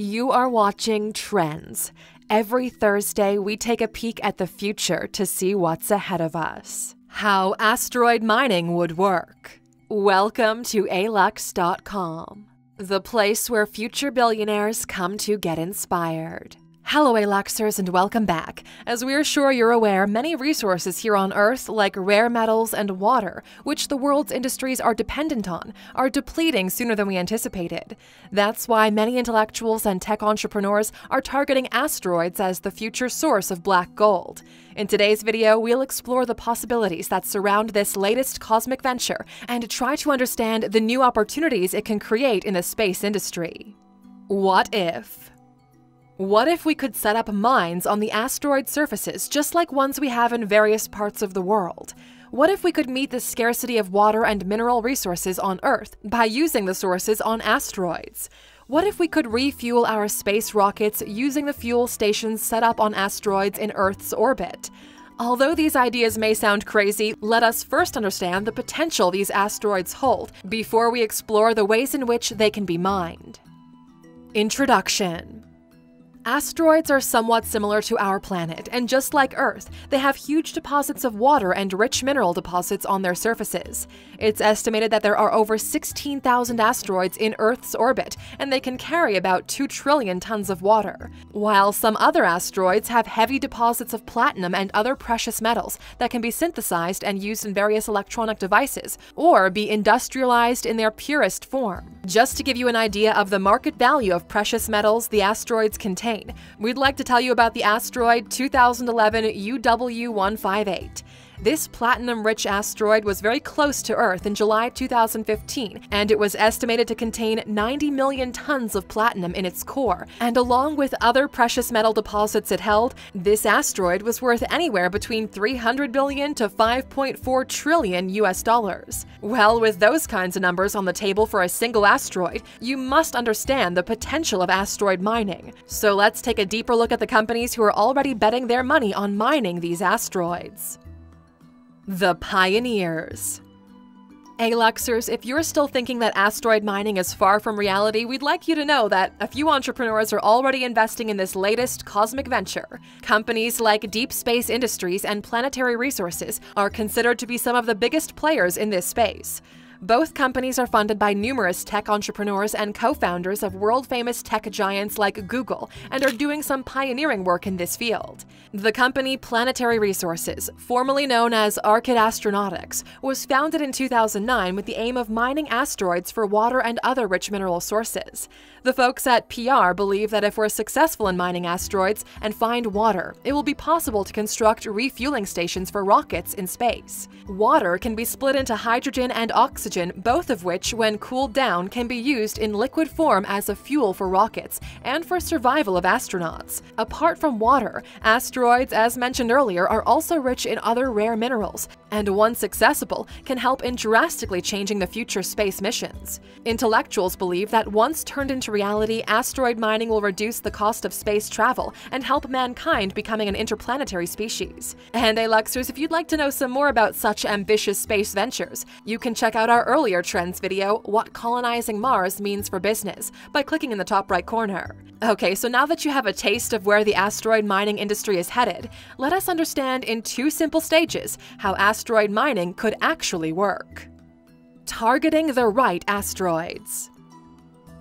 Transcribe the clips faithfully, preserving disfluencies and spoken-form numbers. You are watching Trends. Every Thursday, we take a peek at the future to see what's ahead of us. How asteroid mining would work. Welcome to Alux dot com, the place where future billionaires come to get inspired. Hello, Aluxers, and welcome back. As we're sure you're aware, many resources here on Earth, like rare metals and water, which the world's industries are dependent on, are depleting sooner than we anticipated. That's why many intellectuals and tech entrepreneurs are targeting asteroids as the future source of black gold. In today's video, we'll explore the possibilities that surround this latest cosmic venture and try to understand the new opportunities it can create in the space industry. What if? What if we could set up mines on the asteroid surfaces just like ones we have in various parts of the world? What if we could meet the scarcity of water and mineral resources on Earth by using the sources on asteroids? What if we could refuel our space rockets using the fuel stations set up on asteroids in Earth's orbit? Although these ideas may sound crazy, let us first understand the potential these asteroids hold before we explore the ways in which they can be mined. Introduction. Asteroids are somewhat similar to our planet, and just like Earth, they have huge deposits of water and rich mineral deposits on their surfaces. It's estimated that there are over sixteen thousand asteroids in Earth's orbit, and they can carry about two trillion tons of water. While some other asteroids have heavy deposits of platinum and other precious metals that can be synthesized and used in various electronic devices, or be industrialized in their purest form. Just to give you an idea of the market value of precious metals the asteroids contain, we'd like to tell you about the asteroid two thousand eleven U W one fifty-eight. This platinum-rich asteroid was very close to Earth in July two thousand fifteen, and it was estimated to contain ninety million tons of platinum in its core, and along with other precious metal deposits it held, this asteroid was worth anywhere between three hundred billion to five point four trillion U S dollars. Well, with those kinds of numbers on the table for a single asteroid, you must understand the potential of asteroid mining. So let's take a deeper look at the companies who are already betting their money on mining these asteroids. The pioneers. Aluxers, if you're still thinking that asteroid mining is far from reality, we'd like you to know that a few entrepreneurs are already investing in this latest cosmic venture. Companies like Deep Space Industries and Planetary Resources are considered to be some of the biggest players in this space. Both companies are funded by numerous tech entrepreneurs and co-founders of world-famous tech giants like Google, and are doing some pioneering work in this field. The company Planetary Resources, formerly known as Arkyd Astronautics, was founded in two thousand nine with the aim of mining asteroids for water and other rich mineral sources. The folks at P R believe that if we're successful in mining asteroids and find water, it will be possible to construct refueling stations for rockets in space. Water can be split into hydrogen and oxygen, both of which, when cooled down, can be used in liquid form as a fuel for rockets and for survival of astronauts. Apart from water, asteroids, as mentioned earlier, are also rich in other rare minerals, and once accessible, can help in drastically changing the future space missions. Intellectuals believe that once turned into reality, asteroid mining will reduce the cost of space travel and help mankind becoming an interplanetary species. And Aluxers, if you'd like to know some more about such ambitious space ventures, you can check out our earlier Trends video, What Colonizing Mars Means for Business, by clicking in the top right corner. Okay, so now that you have a taste of where the asteroid mining industry is headed, let us understand in two simple stages how asteroid mining could actually work. Targeting the right asteroids.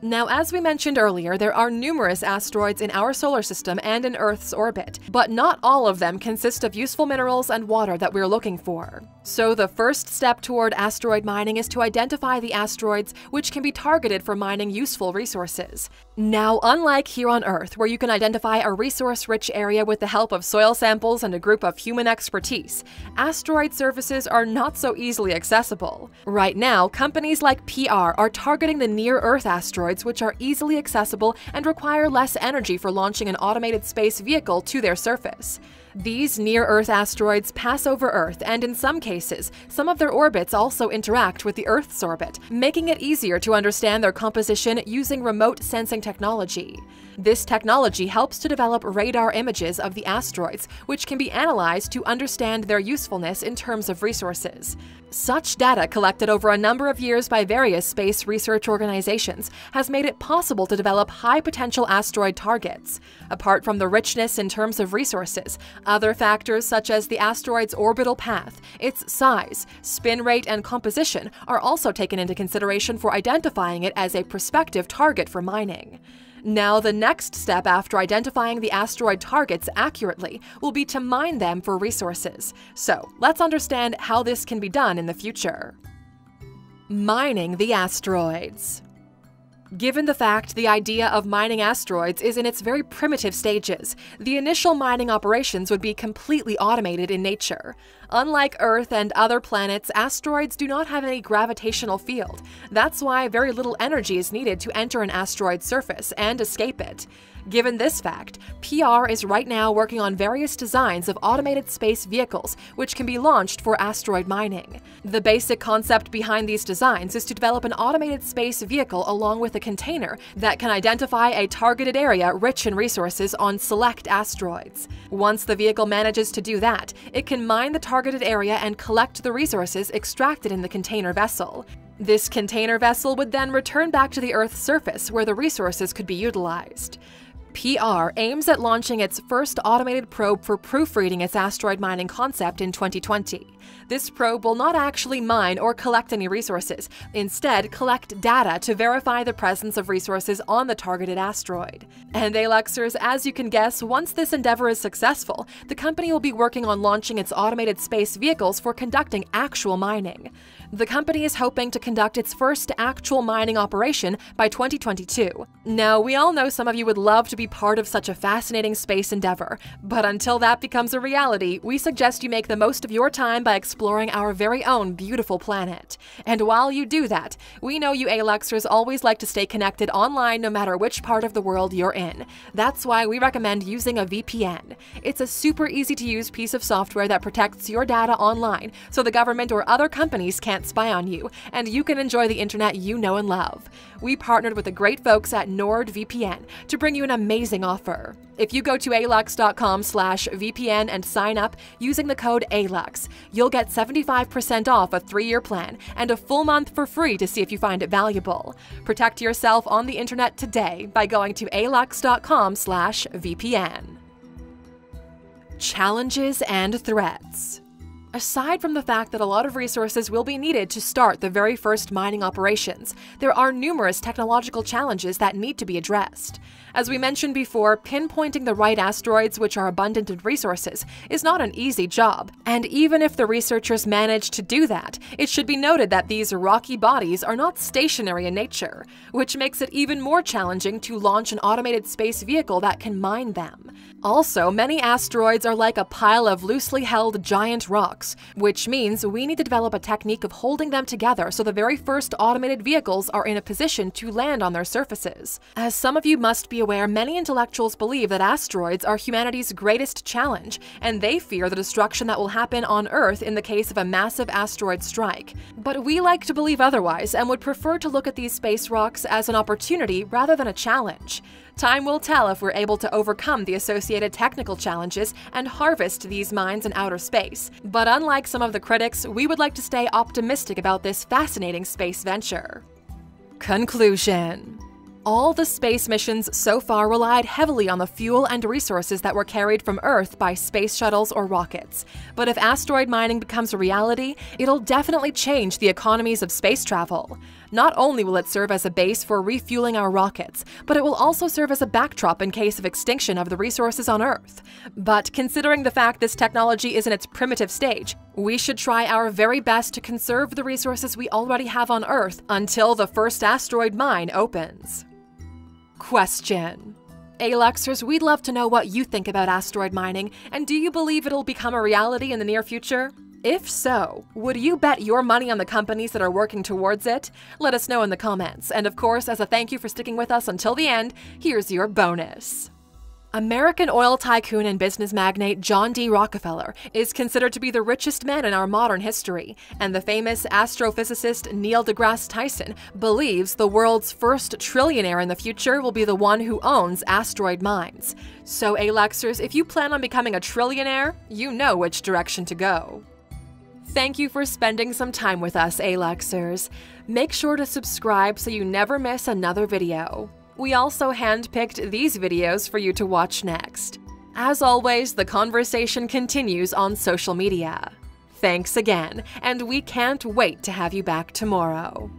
Now, as we mentioned earlier, there are numerous asteroids in our solar system and in Earth's orbit, but not all of them consist of useful minerals and water that we're looking for. So the first step toward asteroid mining is to identify the asteroids which can be targeted for mining useful resources. Now, unlike here on Earth, where you can identify a resource-rich area with the help of soil samples and a group of human expertise, asteroid surfaces are not so easily accessible. Right now, companies like P R are targeting the near-Earth asteroids, which are easily accessible and require less energy for launching an automated space vehicle to their surface. These near-Earth asteroids pass over Earth, and in some cases, some of their orbits also interact with the Earth's orbit, making it easier to understand their composition using remote sensing technology. This technology helps to develop radar images of the asteroids, which can be analyzed to understand their usefulness in terms of resources. Such data collected over a number of years by various space research organizations has made it possible to develop high-potential asteroid targets. Apart from the richness in terms of resources, other factors such as the asteroid's orbital path, its size, spin rate, and composition are also taken into consideration for identifying it as a prospective target for mining. Now, the next step after identifying the asteroid targets accurately will be to mine them for resources. So, let's understand how this can be done in the future. Mining the asteroids. Given the fact the idea of mining asteroids is in its very primitive stages, the initial mining operations would be completely automated in nature. Unlike Earth and other planets, asteroids do not have any gravitational field. That's why very little energy is needed to enter an asteroid's surface and escape it. Given this fact, P R is right now working on various designs of automated space vehicles which can be launched for asteroid mining. The basic concept behind these designs is to develop an automated space vehicle along with a container that can identify a targeted area rich in resources on select asteroids. Once the vehicle manages to do that, it can mine the targeted area and collect the resources extracted in the container vessel. This container vessel would then return back to the Earth's surface where the resources could be utilized. P R aims at launching its first automated probe for proofreading its asteroid mining concept in twenty twenty. This probe will not actually mine or collect any resources, instead collect data to verify the presence of resources on the targeted asteroid. And Aluxers, as you can guess, once this endeavor is successful, the company will be working on launching its automated space vehicles for conducting actual mining. The company is hoping to conduct its first actual mining operation by twenty twenty-two. Now, we all know some of you would love to be part of such a fascinating space endeavor, but until that becomes a reality, we suggest you make the most of your time by exploring our very own beautiful planet. And while you do that, we know you Aluxers always like to stay connected online no matter which part of the world you're in. That's why we recommend using a V P N. It's a super easy-to-use piece of software that protects your data online so the government or other companies can't spy on you, and you can enjoy the internet you know and love. We partnered with the great folks at NordVPN to bring you an amazing offer. If you go to alux dot com slash V P N and sign up using the code ALUX, you'll get seventy-five percent off a three-year plan and a full month for free to see if you find it valuable. Protect yourself on the internet today by going to alux dot com slash V P N. Challenges and threats. Aside from the fact that a lot of resources will be needed to start the very first mining operations, there are numerous technological challenges that need to be addressed. As we mentioned before, pinpointing the right asteroids which are abundant in resources is not an easy job, and even if the researchers manage to do that, it should be noted that these rocky bodies are not stationary in nature, which makes it even more challenging to launch an automated space vehicle that can mine them. Also, many asteroids are like a pile of loosely held giant rocks, which means we need to develop a technique of holding them together so the very first automated vehicles are in a position to land on their surfaces. As some of you must be aware, many intellectuals believe that asteroids are humanity's greatest challenge, and they fear the destruction that will happen on Earth in the case of a massive asteroid strike. But we like to believe otherwise and would prefer to look at these space rocks as an opportunity rather than a challenge. Time will tell if we're able to overcome the associated technical challenges and harvest these mines in outer space. But unlike some of the critics, we would like to stay optimistic about this fascinating space venture. Conclusion. All the space missions so far relied heavily on the fuel and resources that were carried from Earth by space shuttles or rockets. But if asteroid mining becomes a reality, it'll definitely change the economies of space travel. Not only will it serve as a base for refueling our rockets, but it will also serve as a backdrop in case of extinction of the resources on Earth. But considering the fact this technology is in its primitive stage, we should try our very best to conserve the resources we already have on Earth until the first asteroid mine opens. Question. Aluxers, we'd love to know what you think about asteroid mining, and do you believe it'll become a reality in the near future? If so, would you bet your money on the companies that are working towards it? Let us know in the comments, and of course, as a thank you for sticking with us until the end, here's your bonus. American oil tycoon and business magnate John D. Rockefeller is considered to be the richest man in our modern history, and the famous astrophysicist Neil deGrasse Tyson believes the world's first trillionaire in the future will be the one who owns asteroid mines. So Aluxers, if you plan on becoming a trillionaire, you know which direction to go. Thank you for spending some time with us, Aluxers. Make sure to subscribe so you never miss another video. We also handpicked these videos for you to watch next. As always, the conversation continues on social media. Thanks again, and we can't wait to have you back tomorrow.